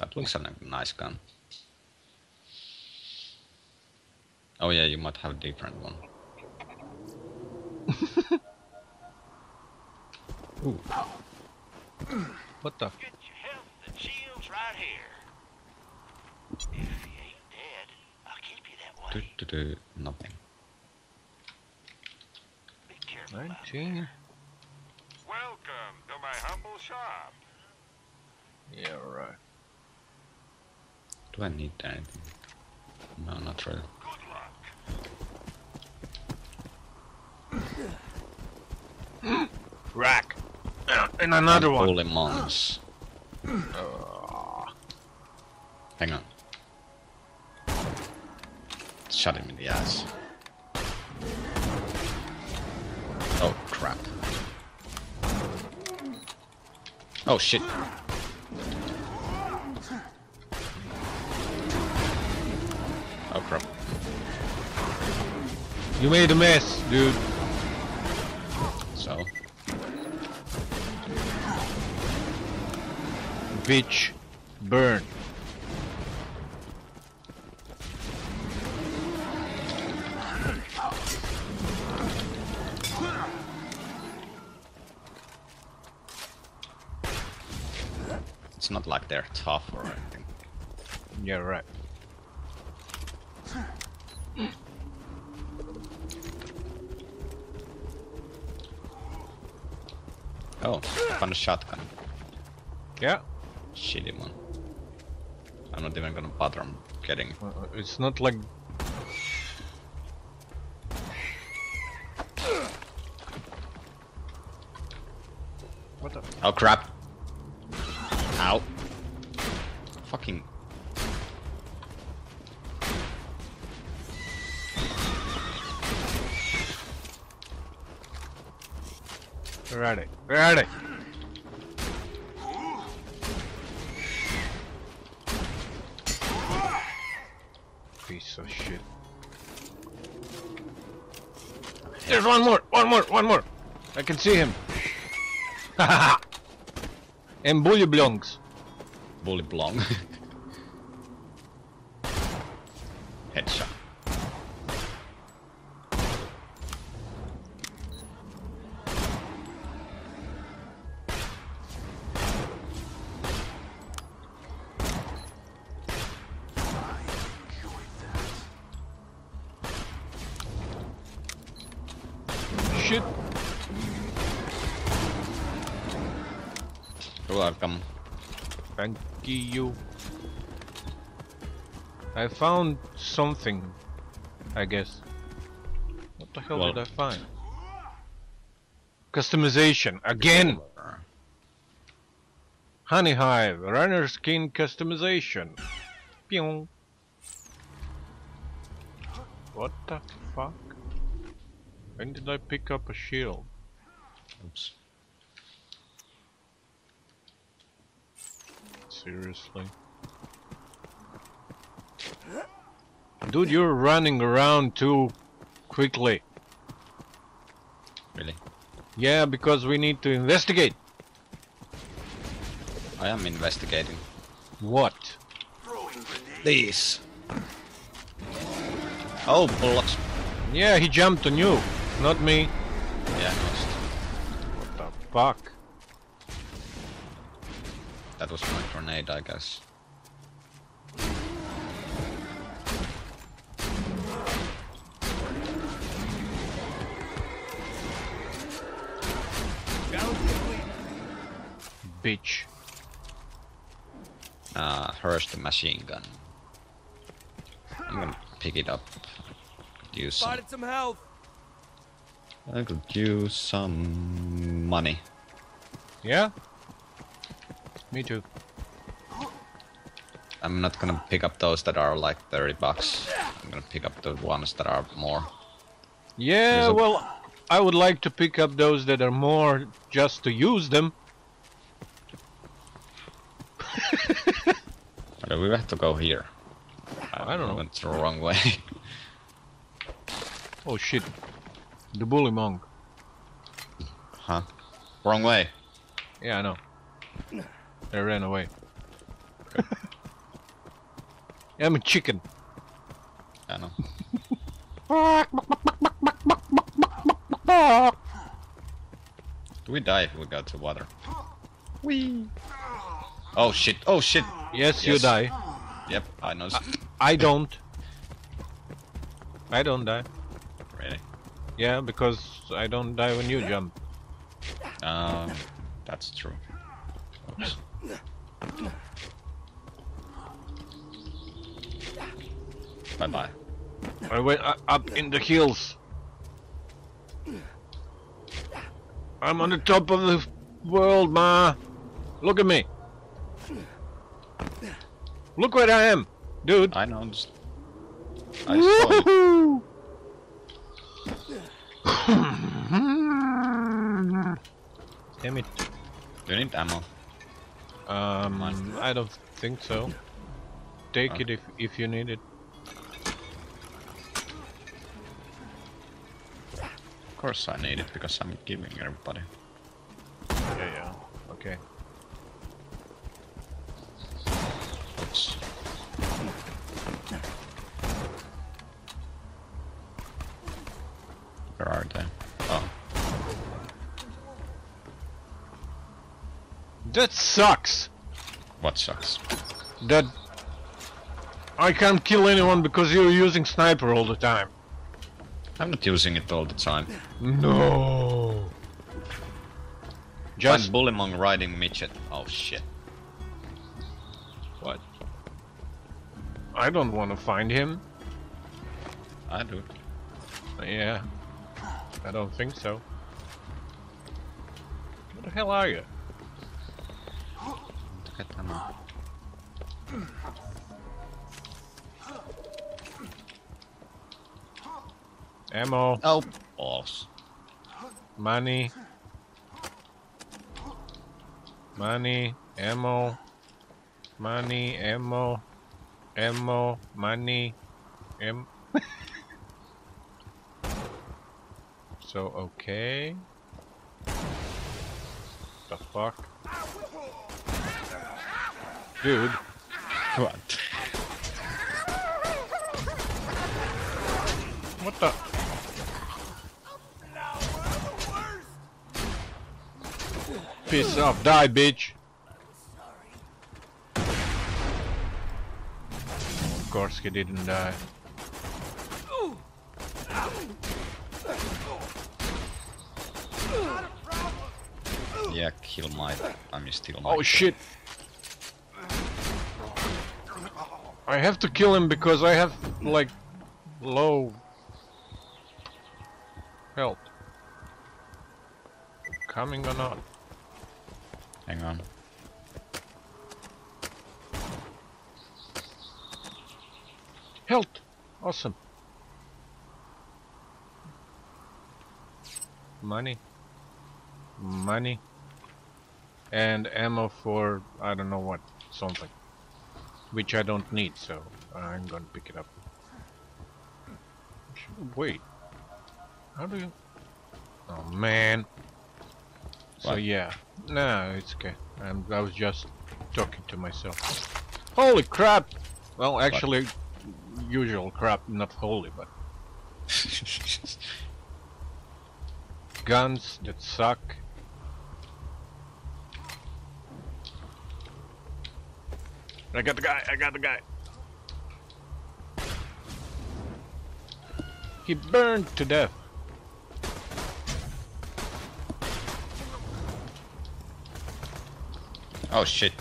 That looks like a nice gun. Oh yeah, you might have a different one. Ooh. What the? Get your health and shields right here. If you ain't dead, I'll keep you that way. Nothing. Be careful. 19. Welcome to my humble shop. Yeah, right. Do I need anything? No, not really. Good luck. Rack. And another and one. Bullymong. Hang on. Shot him in the ass. Oh crap. Oh shit. Oh crap. You made a mess, dude. So. Bitch, burn. It's not like they're tough or anything. Yeah, right. Oh, I found a shotgun. Yeah. Shitty one. I'm not even gonna bother getting. It's not like. What the? Oh crap! Ow! Fucking. Where are they? Where are they? Piece of shit. There's one more. I can see him. Haha. And bullymong. Bullymong. Headshot. Shit. You're welcome. Thank you. I found something, I guess. What the hell did I find? Customization again. Honey Hive Runner Skin customization. Pew. What the fuck? When did I pick up a shield? Oops. Seriously? Dude, you're running around too quickly. Really? Yeah, because we need to investigate. I am investigating. What? These. Oh, blocks. Yeah, he jumped on you. Not me. Yeah, most. What the fuck? That was my grenade, I guess. Bitch. Here's the machine gun. I'm gonna pick it up. Use. Spotted some health. I could use some money. Yeah? Me too. I'm not gonna pick up those that are like $30. I'm gonna pick up the ones that are more. Yeah, well, I would like to pick up those that are more just to use them. But we have to go here. I don't know. I went the wrong way. Oh shit. The bullymong. Huh? Wrong way. Yeah, I know. They ran away. I'm a chicken. I know. Do we die if we go to water? Wee. Oh shit! Oh shit! Yes, yes, you die. Yep, I know. I don't. I don't die. Really? Yeah, because I don't die when you jump. That's true. Oops. Bye bye. I went up in the hills. I'm on the top of the world, ma. Look at me. Look where I am, dude. I know. I saw it. Damn it. Do you need ammo? I don't think so. Take it if you need it. Of course I need it because I'm giving everybody. Yeah, yeah. Okay. Oops. Where are they? Oh. That sucks! What sucks? That... I can't kill anyone because you're using sniper all the time. I'm not using it all the time. No. Just Bullymong riding midget. Oh shit. What? I don't want to find him. I do. Yeah. I don't think so. Where the hell are you? Ammo. Oh, balls. Money. Money. Ammo. Money. Ammo. Ammo. Money. So, okay. The fuck? Dude. What? What the? Piss off, die, bitch! Of course he didn't die. Yeah, kill my... I'm still my... Oh shit! I have to kill him because I have, like, low... health. Coming or not? Hang on. Health! Awesome. Money. Money. And ammo for, I don't know what, something. Which I don't need, so I'm gonna pick it up. Wait. How do you... Oh man. What? So yeah. No, it's okay. I was just talking to myself. Holy crap! Well, actually, what? Usual crap, not holy, but... Guns that suck. I got the guy, I got the guy. He burned to death. Oh shit.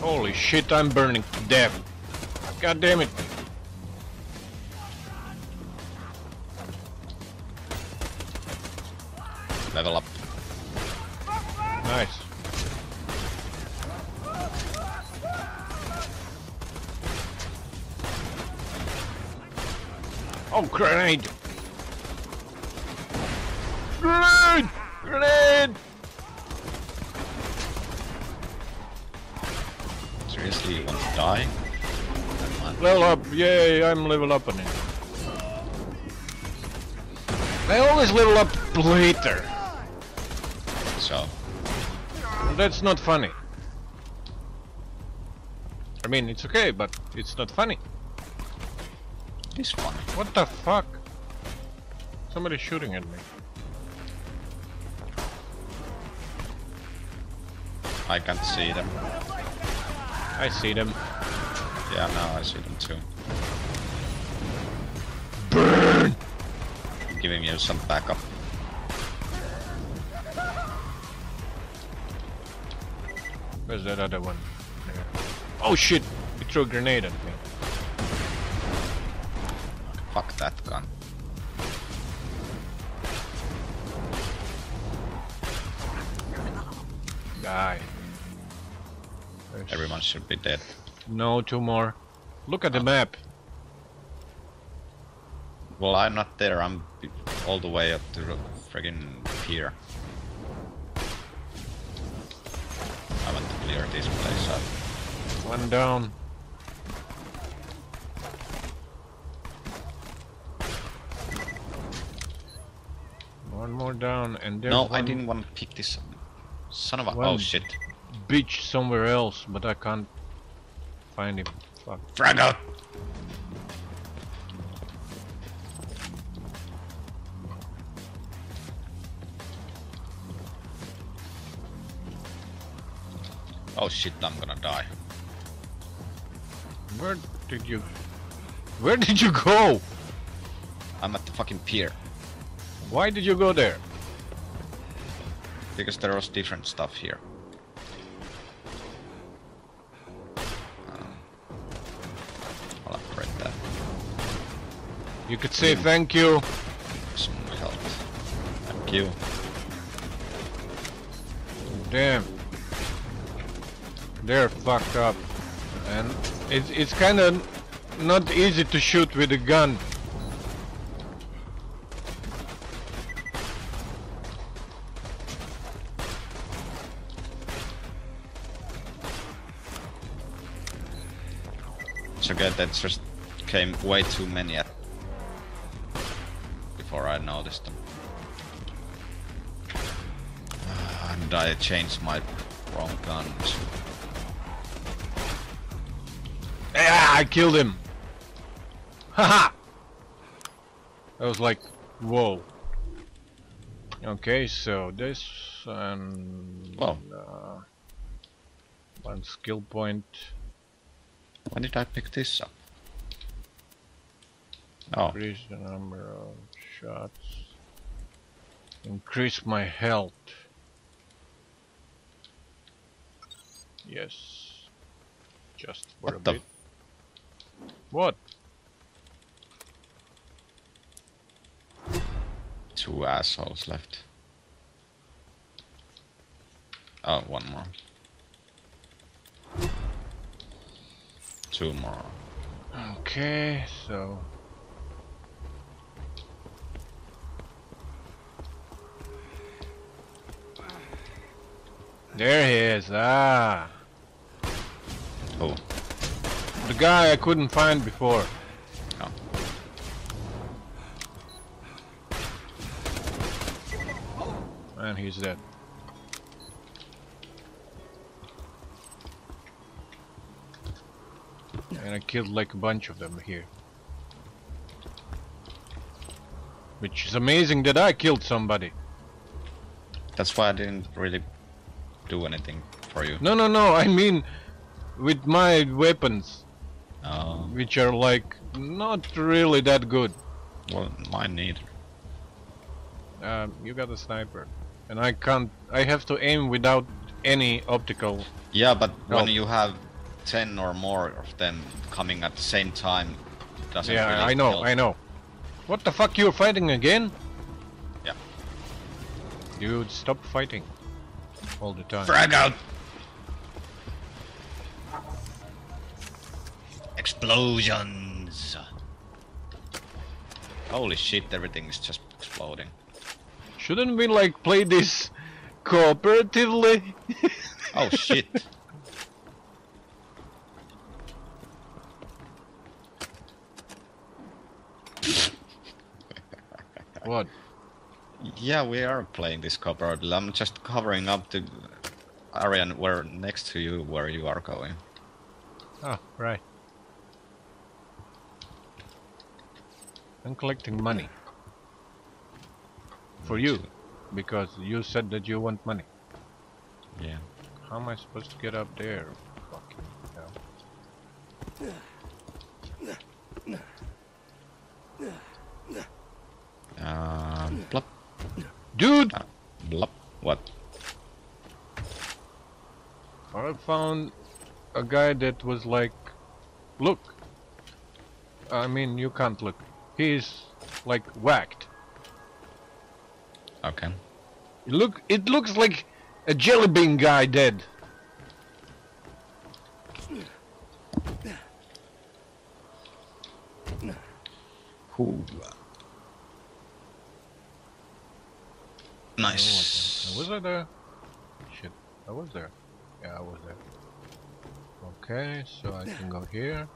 Holy shit, I'm burning to death. God damn it. Level up. Nice. Oh, grenade! Grenade! Grenade! Seriously, you want to die? Level up! Yay, I'm level up on it. I always level up later. So? That's not funny. I mean, it's okay, but it's not funny. It's funny. What the fuck? Somebody's shooting at me. I can't see them. I see them. Yeah, now I see them too. Burn! I'm giving you some backup. Where's that other one? There. Oh shit! He threw a grenade at me. Fuck that gun. Die. There's... Everyone should be dead. No, two more. Look at the map. Well, I'm not there. I'm all the way up to the friggin' pier. I want to clear this place up. One down. One more down, and there's one... I didn't want to pick this up. Son of a... Oh shit. Bitch somewhere else, but I can't find him. Fuck. Frango! Oh shit, I'm gonna die. Where did you go? I'm at the fucking pier. Why did you go there? Because there was different stuff here. I'll upgrade that. You could say thank you. Some help. Thank you. Damn. They're fucked up. And it's kind of not easy to shoot with a gun. That just came way too many at before I noticed them. And I changed my wrong guns. Yeah, I killed him. Haha! I was like, whoa. Okay, so this and one skill point. When did I pick this up? Oh. Increase the number of shots. Increase my health. Yes. Just for a bit. What? Two assholes left. Oh, one more. Two more. Okay, so... There he is, ah! Oh. The guy I couldn't find before. Oh. And he's dead. And I killed like a bunch of them here. Which is amazing that I killed somebody. That's why I didn't really do anything for you. No, no, no, I mean with my weapons. Oh. Which are like not really that good. Well, mine neither. You got a sniper. And I can't... I have to aim without any optical... Yeah, but when you have 10 or more of them coming at the same time doesn't... Yeah, really I know. What the fuck, you're fighting again? Yeah. Dude, stop fighting all the time. Frag out! Explosions! Holy shit, everything is just exploding. Shouldn't we like play this cooperatively? Oh shit. What? Yeah, we are playing this cooperatively. I'm just covering up the area where next to you where you are going. Oh, right. I'm collecting money. For you. Because you said that you want money. Yeah. How am I supposed to get up there? Fucking hell. Plop. Dude! Blop. What? I found a guy that was like, look. I mean, you can't look. He's like whacked. Okay. Look, it looks like a jelly bean guy dead. Ooh. Nice. Was I there? Shit, I was there. Yeah, I was there. Okay, so I can go here.